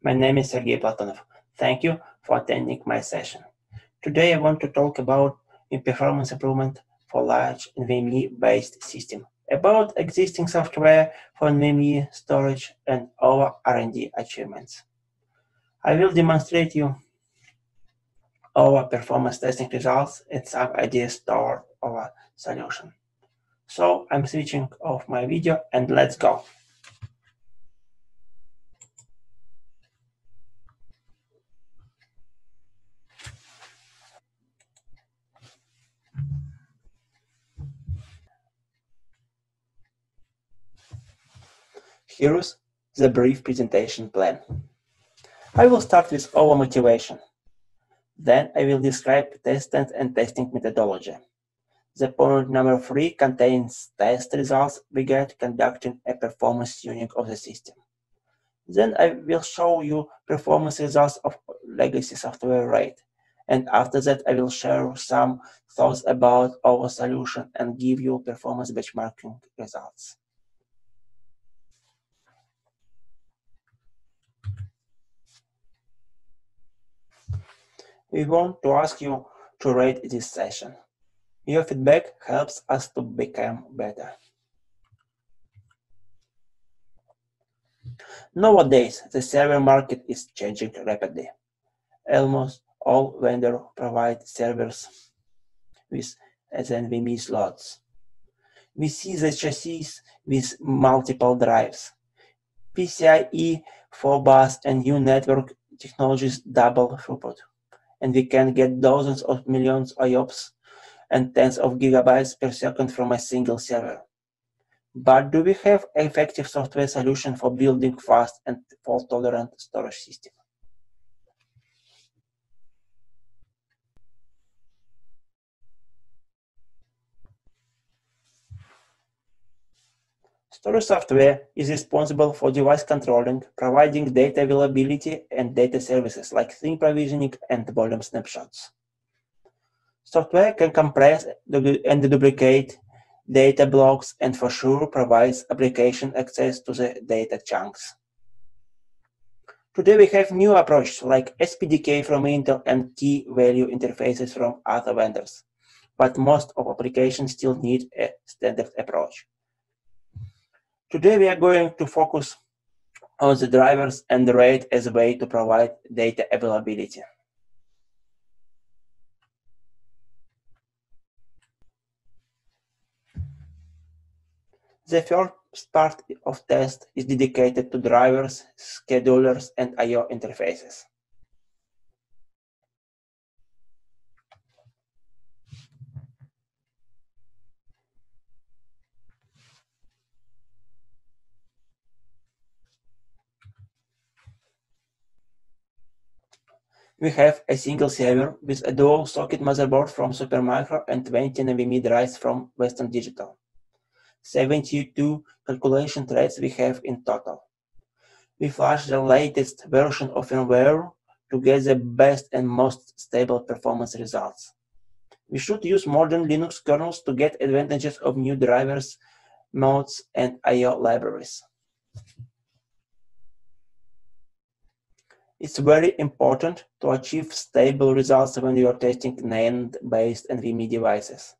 My name is Sergei Platonov. Thank you for attending my session. Today I want to talk about performance improvement for large NVMe-based system, about existing software for NVMe storage and our R&D achievements. I will demonstrate you our performance testing results and some ideas toward our solution. So I'm switching off my video and let's go. Here is the brief presentation plan. I will start with our motivation. Then I will describe test and testing methodology. The point number 3 contains test results we get conducting a performance tuning of the system. Then I will show you performance results of legacy software RAID. And after that, I will share some thoughts about our solution and give you performance benchmarking results. We want to ask you to rate this session. Your feedback helps us to become better. Nowadays, the server market is changing rapidly. Almost all vendors provide servers with NVMe slots. We see the chassis with multiple drives. PCIe, 4-bus, and new network technologies double throughput. And we can get dozens of millions IOPS and tens of gigabytes per second from a single server. But do we have an effective software solution for building fast and fault-tolerant storage system? Storage software is responsible for device controlling, providing data availability and data services like thin provisioning and volume snapshots. Software can compress and duplicate data blocks and for sure provides application access to the data chunks. Today we have new approaches like SPDK from Intel and key-value interfaces from other vendors, but most of applications still need a standard approach. Today we are going to focus on the drivers and the RAID as a way to provide data availability. The first part of test is dedicated to drivers, schedulers, and I/O interfaces. We have a single server with a dual socket motherboard from Supermicro and 20 NVMe drives from Western Digital. 72 calculation threads we have in total. We flash the latest version of firmware to get the best and most stable performance results. We should use modern Linux kernels to get advantages of new drivers, modes, and I/O libraries. It's very important to achieve stable results when you are testing NAND-based NVMe devices.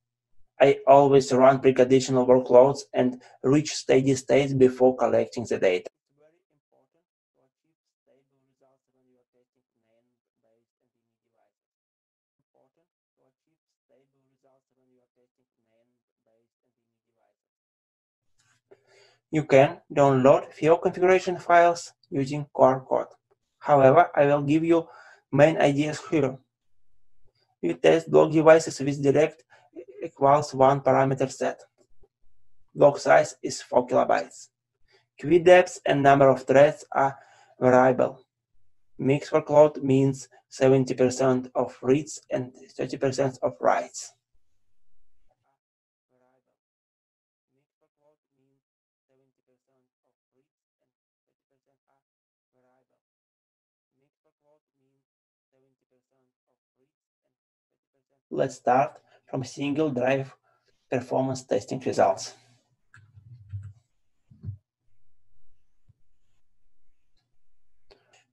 I always run preconditional workloads and reach steady states before collecting the data. You can download FIO configuration files using QR code. However, I will give you main ideas here. We test block devices with direct equals 1 parameter set. Block size is 4 kilobytes. Queue depth and number of threads are variable. Mixed workload means 70% of reads and 30% of writes. Let's start from single drive performance testing results.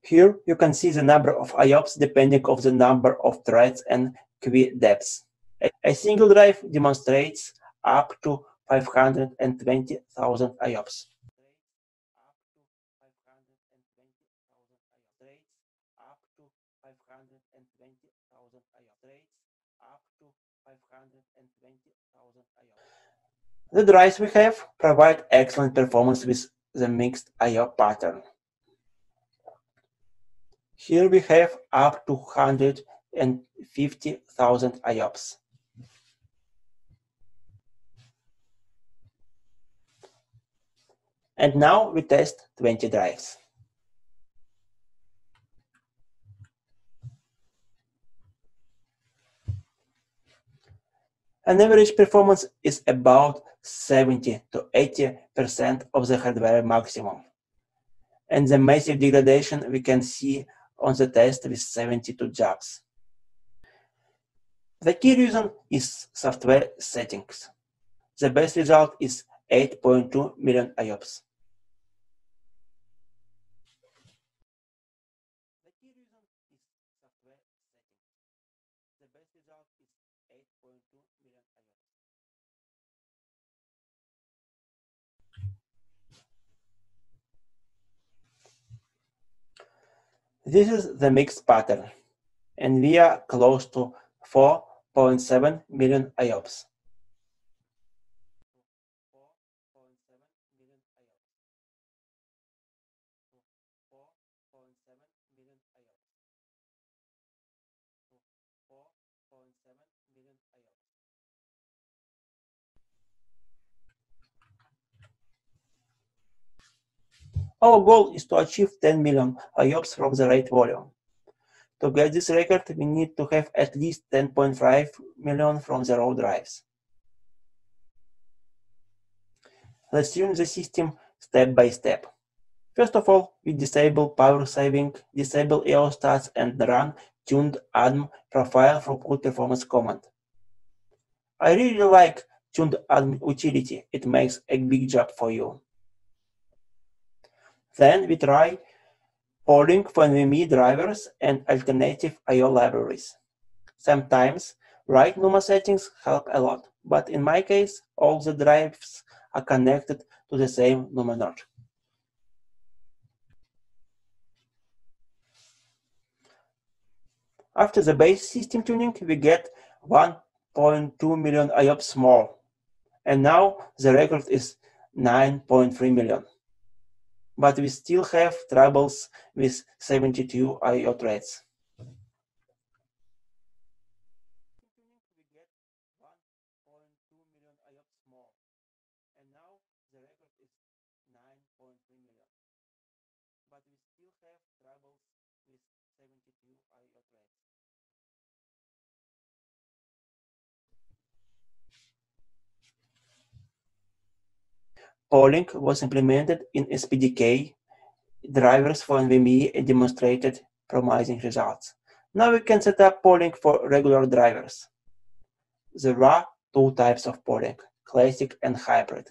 Here you can see the number of IOPS depending on the number of threads and queue depths. A single drive demonstrates up to 520,000 IOPS. The drives we have provide excellent performance with the mixed I/O pattern. Here we have up to 150,000 IOPS. And now we test 20 drives. An average performance is about 70 to 80% of the hardware maximum. And the massive degradation we can see on the test with 72 jobs. The key reason is software settings. The best result is 8.2 million IOPS. This is the mixed pattern, and we are close to 4.7 million IOPS. Our goal is to achieve 10 million IOPS from the RAID volume. To get this record, we need to have at least 10.5 million from the raw drives. Let's tune the system step by step. First of all, we disable power saving, disable EOstats, and run TunedAdm profile throughput performance command. I really like TunedAdm utility, it makes a big job for you. Then we try polling for NVMe drivers and alternative I/O libraries. Sometimes right NUMA settings help a lot, but in my case, all the drives are connected to the same NUMA node. After the base system tuning, we get 1.2 million IOPS more, and now the record is 9.3 million. But we still have troubles with 72 I/O threads. Polling was implemented in SPDK drivers for NVMe and demonstrated promising results. Now we can set up polling for regular drivers. There are two types of polling, classic and hybrid.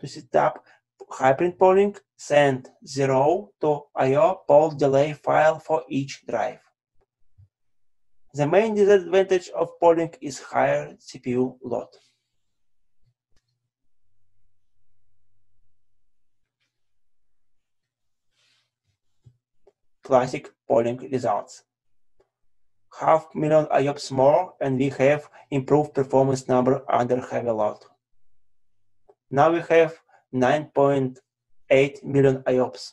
To set up hybrid polling, send 0 to IO poll delay file for each drive. The main disadvantage of polling is higher CPU load. Classic polling results. 500,000 IOPS more, and we have improved performance number under heavy load. Now we have 9.8 million IOPS.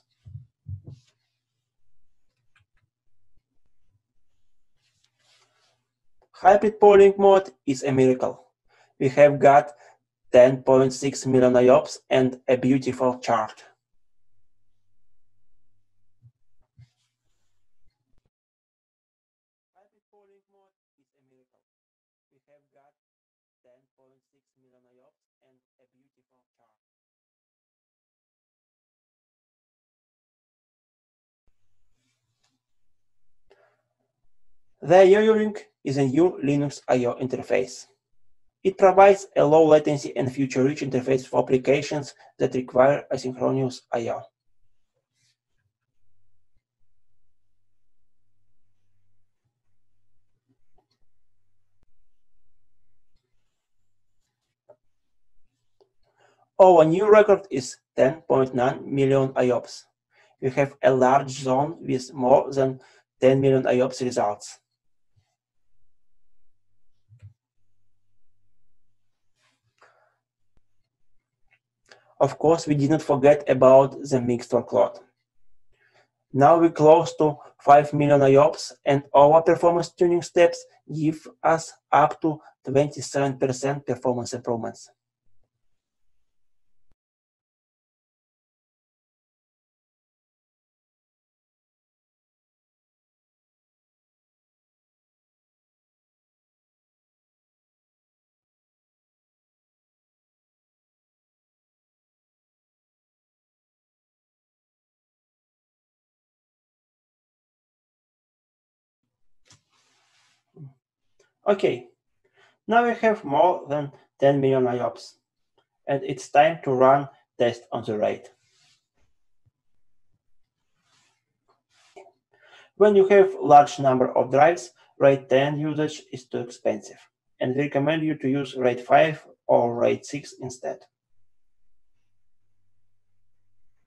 Hybrid polling mode is a miracle. We have got 10.6 million IOPS and a beautiful chart. The io_uring is a new Linux I/O interface. It provides a low latency and feature-rich interface for applications that require asynchronous I/O. Our new record is 10.9 million IOPS. We have a large zone with more than 10 million IOPS results. Of course, we did not forget about the mixed workload. Now we're close to 5 million IOPS, and our performance tuning steps give us up to 27% performance improvements. Okay, now we have more than 10 million IOPS, and it's time to run tests on the RAID. When you have large number of drives, RAID 10 usage is too expensive, and we recommend you to use RAID 5 or RAID 6 instead.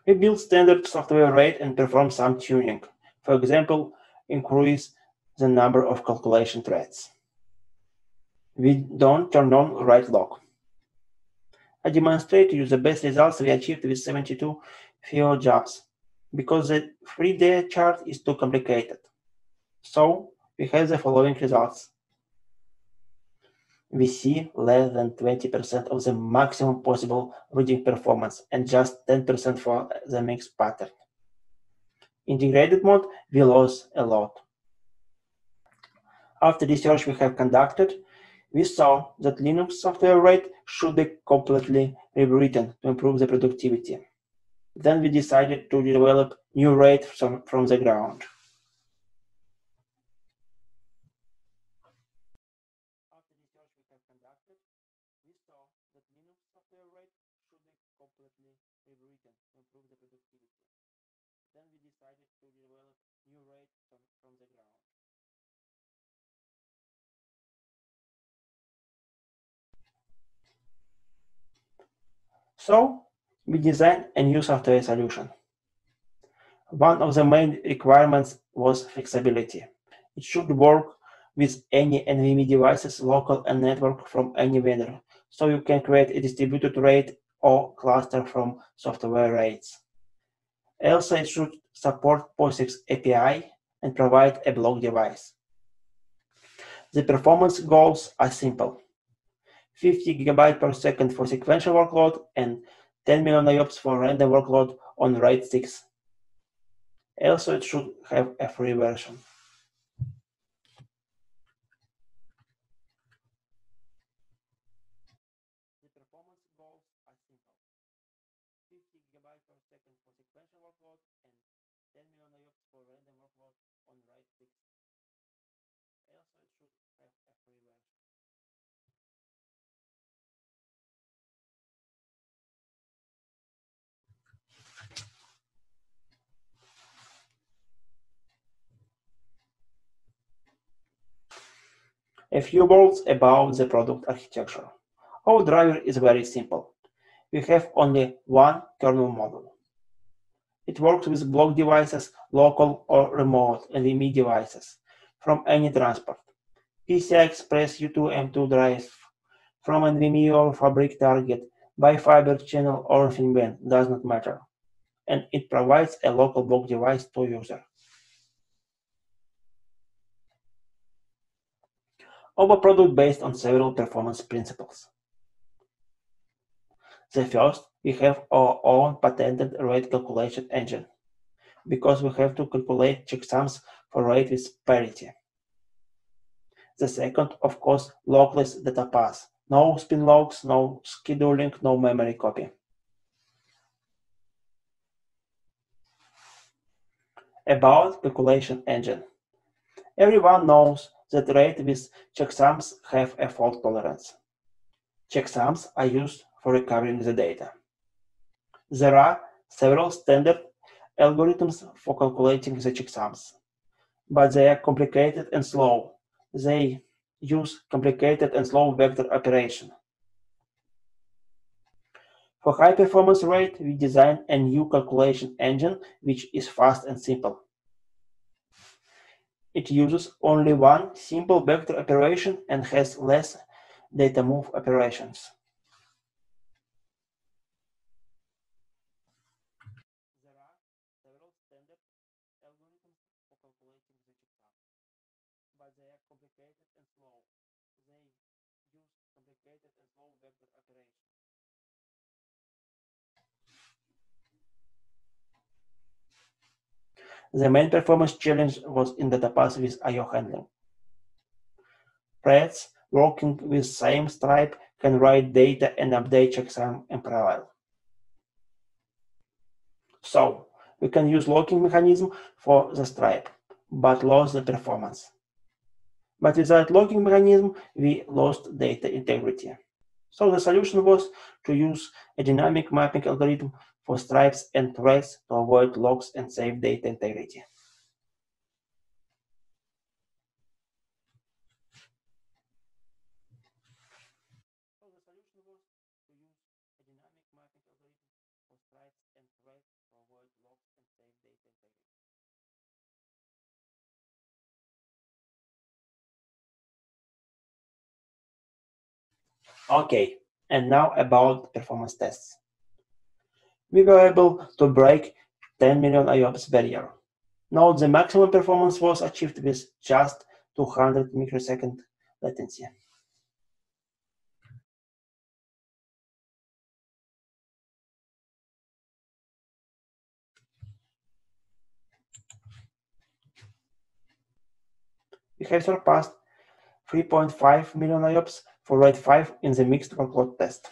We build standard software RAID and perform some tuning. For example, increase the number of calculation threads. We don't turn on write log. I demonstrate to you the best results we achieved with 72 FIO jumps, because the 3-day chart is too complicated. So we have the following results. We see less than 20% of the maximum possible reading performance and just 10% for the mixed pattern. In degraded mode, we lost a lot. After research we have conducted, we saw that Linux software RAID should be completely rewritten to improve the productivity. Then we decided to develop new RAID from the ground. So we designed a new software solution. One of the main requirements was flexibility. It should work with any NVMe devices, local and network from any vendor, so you can create a distributed RAID or cluster from software RAIDs. Also, it should support POSIX API and provide a block device. The performance goals are simple. 50 GB per second for sequential workload and 10 million IOPS for random workload on RAID 6. Also, it should have a free version. A few words about the product architecture. Our driver is very simple. We have only one kernel module. It works with block devices, local or remote NVMe devices, from any transport, PCI Express U2 M2 drive, from NVMe or fabric target, by fiber channel or InfiniBand, does not matter. And it provides a local block device to user. Our product based on several performance principles. The first, we have our own patented RAID calculation engine, because we have to calculate checksums for RAID with parity. The second, of course, lockless data path. No spin logs, no scheduling, no memory copy. About calculation engine. Everyone knows that RAID with checksums have a fault tolerance. Checksums are used for recovering the data. There are several standard algorithms for calculating the checksums, but they are complicated and slow. They use complicated and slow vector operation. For high-performance RAID, we designed a new calculation engine, which is fast and simple. It uses only one simple vector operation and has less data move operations. There are several standard algorithms for calculating the checksum, but they are complicated and slow. They use complicated and slow vector operations. The main performance challenge was in data path with I/O handling. Threads working with same stripe can write data and update checksum in parallel. So we can use locking mechanism for the stripe, but lost the performance. But without locking mechanism, we lost data integrity. So the solution was to use a dynamic mapping algorithm for stripes and threads to avoid locks and save data integrity. Okay, and now about performance tests. We were able to break 10 million IOPS barrier. Note the maximum performance was achieved with just 200 microsecond latency. We have surpassed 3.5 million IOPS for RAID5 in the mixed workload test.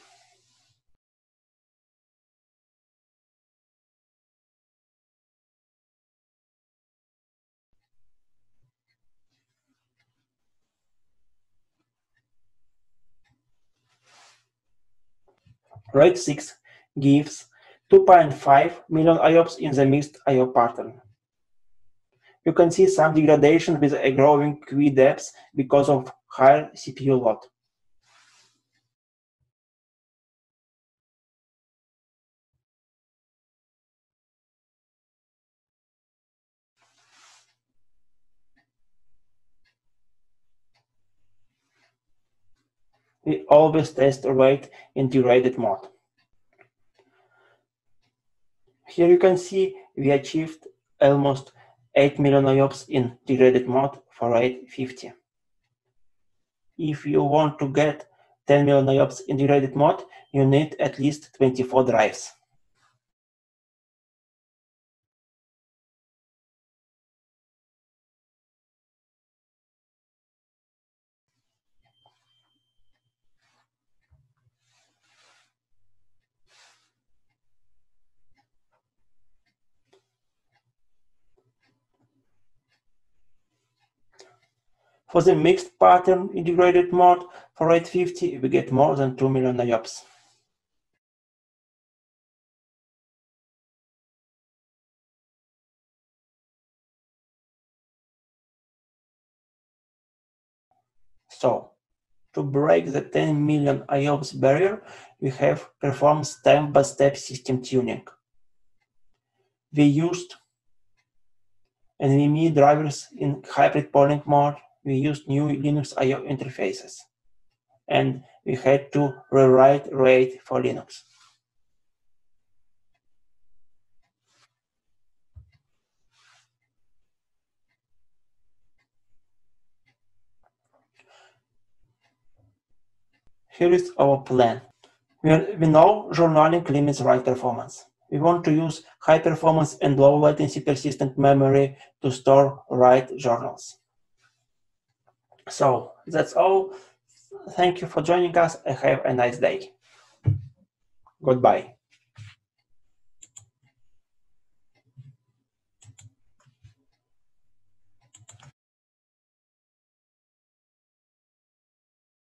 RAID6 gives 2.5 million IOPS in the mixed I/O pattern. You can see some degradation with a growing Q depth because of higher CPU load. We always test RAID in degraded mode. Here you can see we achieved almost 8 million IOPS in degraded mode for RAID50. If you want to get 10 million IOPS in degraded mode, you need at least 24 drives. For the mixed pattern in degraded mode for RAID50, we get more than 2 million IOPS. So, to break the 10 million IOPS barrier, we have performed step-by-step system tuning. We used NVMe drivers in hybrid polling mode. We used new Linux I/O interfaces, and we had to rewrite RAID for Linux. Here is our plan. We know journaling limits RAID performance. We want to use high performance and low latency persistent memory to store RAID journals. So that's all. Thank you for joining us and have a nice day. Goodbye.